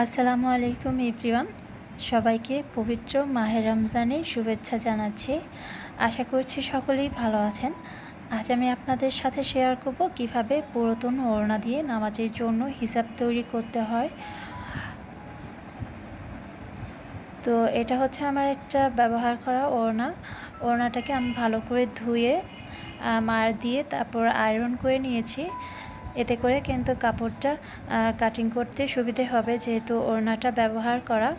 असलामुअलैकुम everyone सबाइके पवित्र माहे रमजाने शुभेच्छा जानाच्छि। आशा करछि सकलेई भालो आछेन। आज आमि आपनादेर साथे शेयर करब किभाबे पुरातन ओड़ना दिये नामाजेर जोन्नो हिसाब तैरी करते हय। तो एटा हच्छे आमार एकटा व्यवहार करा ओड़ना। ओड़नाटाके आमि भालो करे धुये मार दिये तारपर आयरन करे नियेछि। এতে করে কিন্তু কাপড়টা কাটিং করতে সুবিধে হবে যেহেতু ওড়নাটা ব্যবহার করা।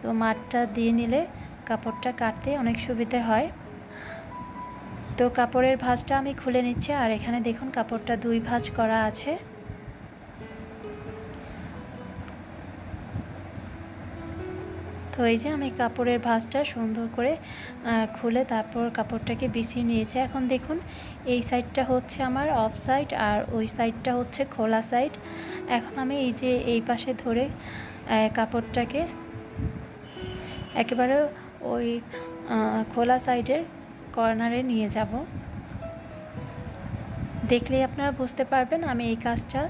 তো মারটা দিয়ে নিলে কাপড়টা কাটতে অনেক সুবিধে হয়। তো কাপড়ের ভাঁজটা আমি খুলে নিচ্ছি। আর এখানে দেখুন কাপড়টা দুই ভাঁজ করা আছে। তো এই যে আমি কাপড়ের ভাঁজটা সুন্দর করে খুলে তারপর কাপড়টাকে বিছিয়ে নিয়েছি। এখন দেখুন এই সাইডটা হচ্ছে আমার অফ সাইড আর ওই সাইডটা হচ্ছে খোলা সাইড। এখন আমি এই যে এই পাশে ধরে কাপড়টাকে একেবারে ওই খোলা সাইডের কর্নারে নিয়ে যাব। দেখলেই আপনারা বুঝতে পারবেন আমি এই কাজটা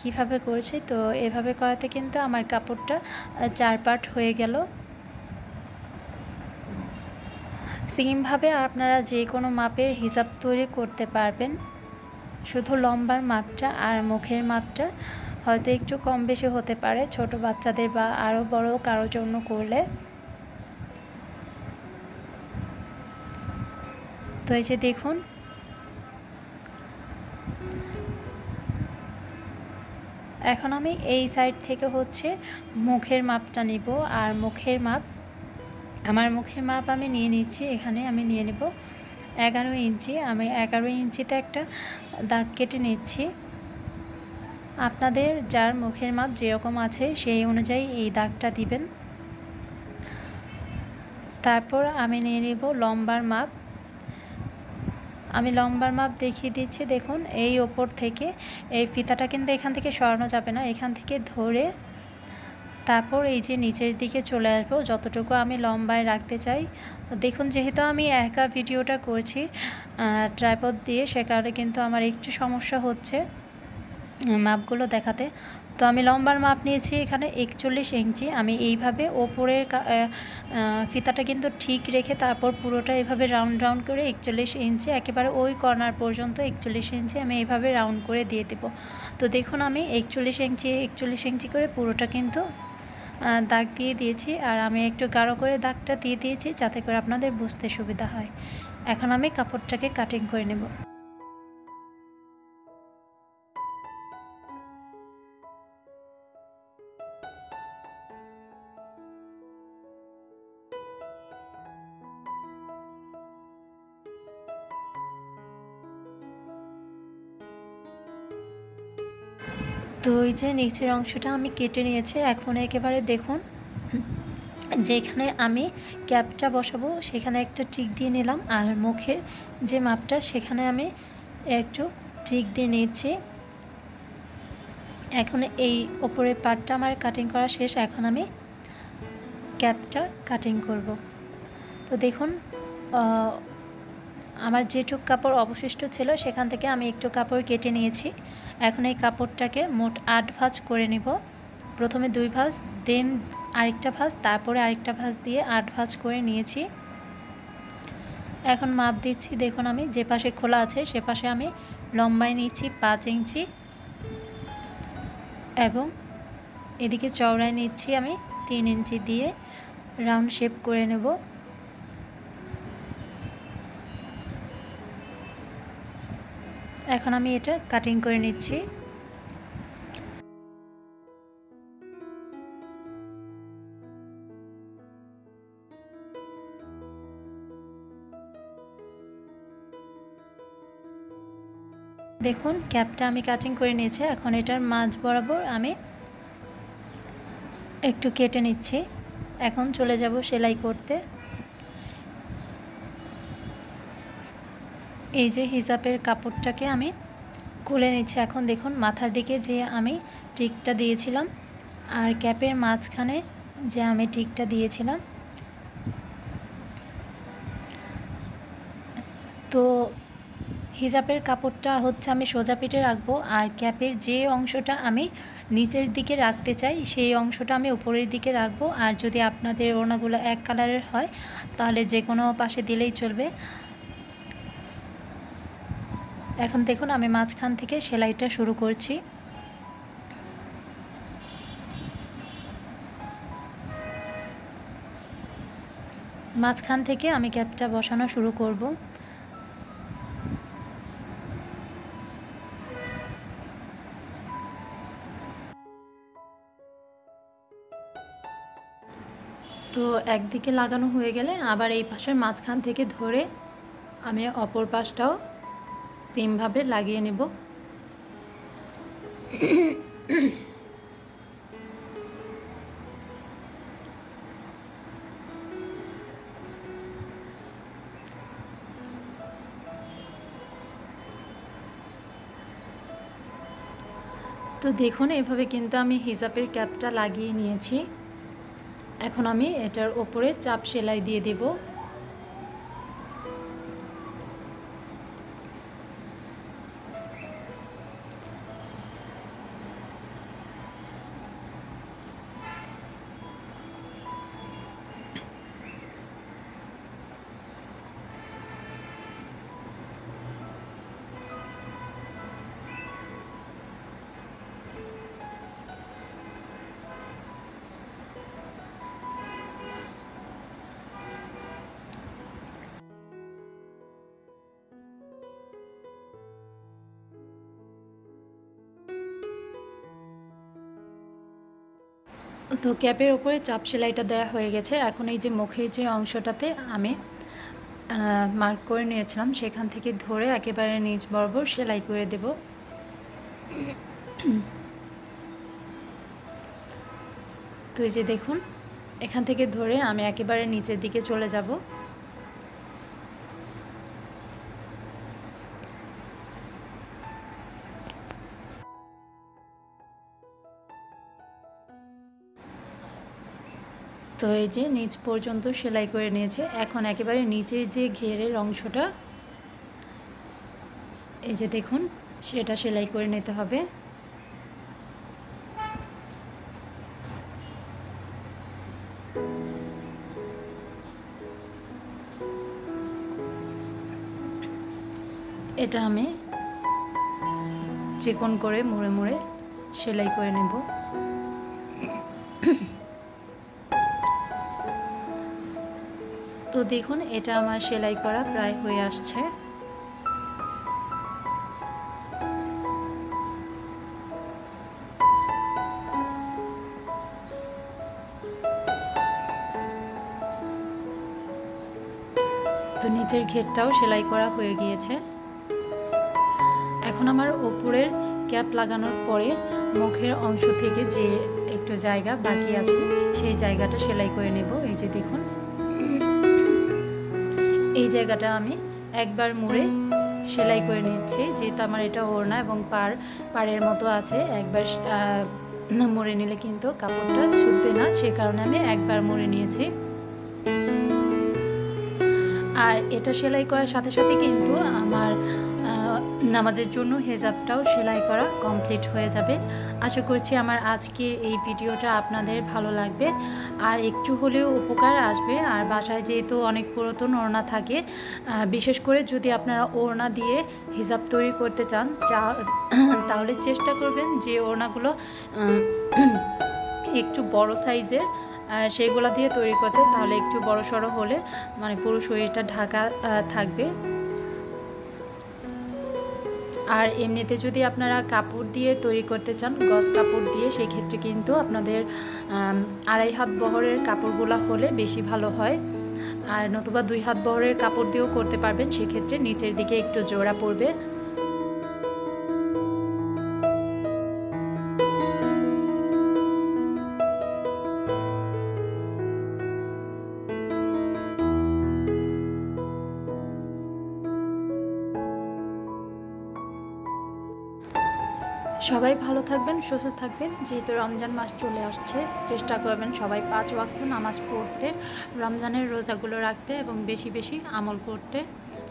কীভাবে করেছি। তো এভাবে করাতে কিন্তু আমার কাপড়টা চার পার্ট হয়ে গেল। সেমভাবে আপনারা যে কোনো মাপের হিসাব তৈরি করতে পারবেন। শুধু লম্বার মাপটা আর মুখের মাপটা হয়তো একটু কম বেশি হতে পারে ছোট বাচ্চাদের বা আরও বড় কারোর জন্য করলে। তো এই যে দেখুন এখন আমি এই সাইড থেকে হচ্ছে মুখের মাপটা নিব। আর মুখের মাপ আমার মুখের মাপ আমি নিয়ে নিচ্ছি। এখানে আমি নিয়ে নেব 11 ইঞ্চি। আমি 11 ইঞ্চিতে একটা দাগ কেটে নিচ্ছি। আপনাদের যার মুখের মাপ যেরকম আছে সেই অনুযায়ী এই দাগটা দিবেন। তারপর আমি নিয়ে নেব লম্বার মাপ। আমি লম্বার মাপ দেখিয়ে দিচ্ছি। দেখুন এই ওপর থেকে এই ফিতাটা কিন্তু এখান থেকে সরানো যাবে না, এখান থেকে ধরে তারপর এই যে নিচের দিকে চলে আসবো যতটুকু আমি লম্বায় রাখতে চাই। দেখুন যেহেতু আমি একা ভিডিওটা করছি ট্রাইপড দিয়ে সে কারণে কিন্তু আমার একটু সমস্যা হচ্ছে মাপগুলো দেখাতে। তো আমি লম্বার মাপ নিয়েছি এখানে 41 ইঞ্চি। আমি এইভাবে ওপরের ফিতাটা কিন্তু ঠিক রেখে তারপর পুরোটা এইভাবে রাউন্ড রাউন্ড করে 41 ইঞ্চি একেবারে ওই কর্নার পর্যন্ত 41 ইঞ্চি আমি এইভাবে রাউন্ড করে দিয়ে দেব। তো দেখুন আমি 41 ইঞ্চি করে পুরোটা কিন্তু দাগ দিয়ে দিয়েছি। আর আমি একটু গাঢ় করে দাগটা দিয়ে দিয়েছি যাতে করে আপনাদের বুঝতে সুবিধা হয়। এখন আমি কাপড়টাকে কাটিং করে নেব। তো এই যে নিচের অংশটা আমি কেটে নিয়েছি। এখন একেবারে দেখুন যেখানে আমি ক্যাপটা বসাবো সেখানে একটা টিক দিয়ে নিলাম। আর মুখের যে মাপটা সেখানে আমি একটু টিক দিয়ে নিয়েছি। এখন এই ওপরের পার্টটা আমার কাটিং করা শেষ। এখন আমি ক্যাপটা কাটিং করব। তো দেখুন আমার যেটুকু কাপড় অবশিষ্ট ছিল সেখান থেকে আমি একটু কাপড় কেটে নিয়েছি। এখন এই কাপড়টাকে মোট 8 ভাঁজ করে নেব। প্রথমে 2 ভাঁজ, দেন আরেকটা ভাঁজ, তারপরে আরেকটা ভাঁজ দিয়ে 8 ভাঁজ করে নিয়েছি। এখন মাপ দিচ্ছি। দেখুন আমি যে পাশে খোলা আছে সে পাশে আমি লম্বায় নিচ্ছি 5 ইঞ্চি এবং এদিকে চওড়ায় নিচ্ছি আমি 3 ইঞ্চি দিয়ে রাউন্ড শেপ করে নেব। এখন আমি এটা কাটিং করে নিচ্ছি। দেখুন ক্যাপটা আমি কাটিং করে নিয়েছি। এখন এটার মাঝ বরাবর আমি একটু কেটে নিচ্ছি। এখন চলে যাব সেলাই করতে। এই যে হিজাবের কাপড়টাকে আমি খুলে নিচ্ছি। এখন দেখুন মাথার দিকে যে আমি টিকটা দিয়েছিলাম আর ক্যাপের মাঝখানে যে আমি টিকটা দিয়েছিলাম, তো हिजाबेर कपड़ा हमें सोजा पेटे रखबो और कैपर जे अंशटा हमें नीचेर दिके रखते चाई सेई अंशटा हमें ऊपर दिके रखबो। और जदि आपनादेर ओनागुलो एक कालारेर हय ताहले जे कोनो पाशे दिलेई चलबे। एखन देखुन आमि माझखान थेके सेलाइटा शुरू करछि। माझखान थेके आमि कैपटा बसानो शुरू करब। तो एक दिके लागानो हुए गेले आबार एई पाशेर माझखान थेके धरे आमि अपर पाशटाओ सेम भावे लागिए नेब। तो देखुन एइभावे किन्तु आमि हिजाबेर क्यापटा लागिए निएछि। एखन आमी एटार ओपरे चाप सेलाई दिए देब। तो कैपर ओपरे चाप सेलाइटा देया हो गेछे। एखन एई जे मुखेर जे अंशटाते आमि मार्क करे नियेछिलाम सेखान थेके धरे एकेबारे निच बराबर सेलाई करे देब। तो एई जे देखुन एखान थेके धरे आमि एकेबारे निचेर दिके चले जाब। तो ये नीच पर्यन्त सेलाई करे नियेछे। एखन एकेबारे नीचेर जे घेरेर अंशटा एई जे देखुन सेटा सेलाई करे निते होबे। एटा आमि चिकन करे मुड़े मुड़े सेलाई करे नेब। तो देखुन एटा आमार सेलाई करा प्राय हये आसछे। तो नीचेर घेरटाओ सेलाई करा हये गियेछे। एखन आमार ओपरेर क्याप लागानोर परे मुखेर अंश थेके जे एकटु जायगा बाकी आछे सेई जायगाटा सेलाई करे नेब। एई जे देखुन এই জায়গাটা আমি একবার মুড়ে সেলাই করে নিচ্ছি। যেহেতু আমার এটা ওড়না এবং পাড়ের মতো আছে একবার মুড়ে নিলে কিন্তু কাপড়টা শুকবে না, সে কারণে আমি একবার মুড়ে নিয়েছি। আর এটা সেলাই করার সাথে সাথে কিন্তু আমার নামাজের জন্য হেজাবটাও সেলাই করা কমপ্লিট হয়ে যাবে। আশা করছি আমার আজকে এই ভিডিওটা আপনাদের ভালো লাগবে আর একটু হলেও উপকার আসবে। আর বাসায় যেহেতু অনেক পুরাতন ওড়না থাকে, বিশেষ করে যদি আপনারা ওড়না দিয়ে হিজাব তৈরি করতে চান তাহলে চেষ্টা করবেন যে ওড়নাগুলো একটু বড় সাইজের সেগুলো দিয়ে তৈরি করতে। তাহলে একটু বড় সড়ো হলে মানে পুরো শরীরটা ঢাকা থাকবে। আর এমনিতে যদি আপনারা কাপড় দিয়ে তৈরি করতে চান গস কাপড় দিয়ে সেই ক্ষেত্রে কিন্তু আপনাদের আড়াই হাত বহরের কাপড়গুলো হলে বেশি ভালো হয়। আর নতুবা দুই হাত বহরের কাপড় দিয়েও করতে পারবেন, সেক্ষেত্রে নিচের দিকে একটু জোড়া পড়বে। সবাই ভালো থাকবেন, সুস্থ থাকবেন। যেহেতু রমজান মাস চলে আসছে, চেষ্টা করবেন সবাই 5 ওয়াক্ত নামাজ পড়তে, রমজানের রোজাগুলো রাখতে এবং বেশি বেশি আমল করতে।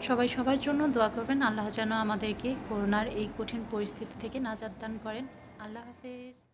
সবাই সবার জন্য দোয়া করবেন। আল্লাহ যেন আমাদেরকে করোনার এই কঠিন পরিস্থিতি থেকে নাজাত দান করেন। আল্লাহ হাফেজ।